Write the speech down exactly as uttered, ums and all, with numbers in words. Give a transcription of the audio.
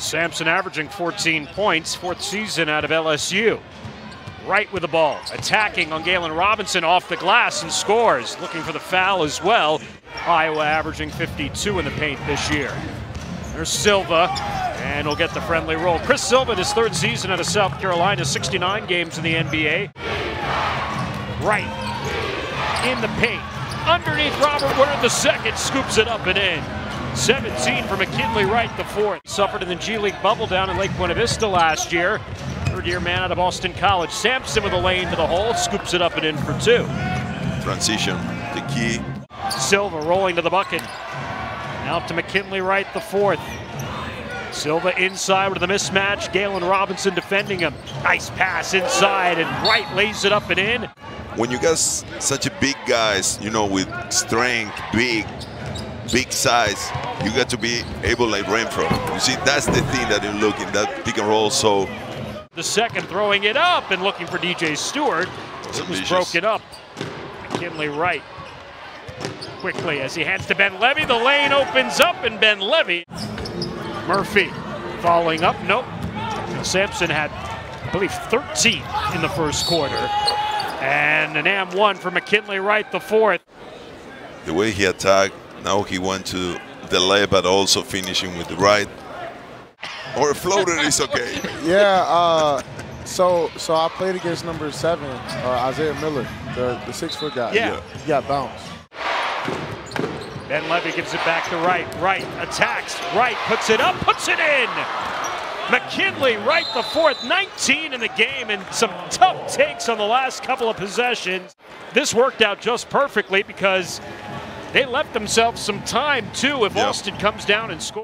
Sampson averaging fourteen points, fourth season out of L S U. Right with the ball, attacking on Galen Robinson off the glass and scores, looking for the foul as well. Iowa averaging fifty-two in the paint this year. There's Silva, and he'll get the friendly roll. Chris Silva, his third season out of South Carolina, sixty-nine games in the N B A. Right in the paint, underneath Robert Woodard the second, scoops it up and in. seventeen for McKinley Wright the fourth. Suffered in the G League bubble down in Lake Buena Vista last year. Third-year man out of Austin College. Sampson with a lane to the hole, scoops it up and in for two. Transition, the key. Silva rolling to the bucket. Out to McKinley Wright the fourth. Silva inside with the mismatch. Galen Robinson defending him. Nice pass inside, and Wright lays it up and in. When you got such a big guys, you know, with strength, big, big size, you got to be able like Renfro. You see, that's the thing that you look in that pick and roll. So the second, throwing it up and looking for D J Stewart. It was broken up. McKinley Wright quickly as he hands to Ben Levy. The lane opens up and Ben Levy. Murphy following up. Nope. Sampson had, I believe, thirteen in the first quarter. And an and one for McKinley Wright the fourth. The way he attacked. Now he went to the left, but also finishing with the right. Or a floater is okay. Yeah, uh, so so I played against number seven, uh, Isaiah Miller, the, the six-foot guy. Yeah. He got bounced. Ben Levy gives it back to Wright. Wright attacks. Wright puts it up, puts it in. McKinley Wright the fourth, nineteen in the game, and some tough takes on the last couple of possessions. This worked out just perfectly because they left themselves some time, too, if yep. Austin comes down and scores.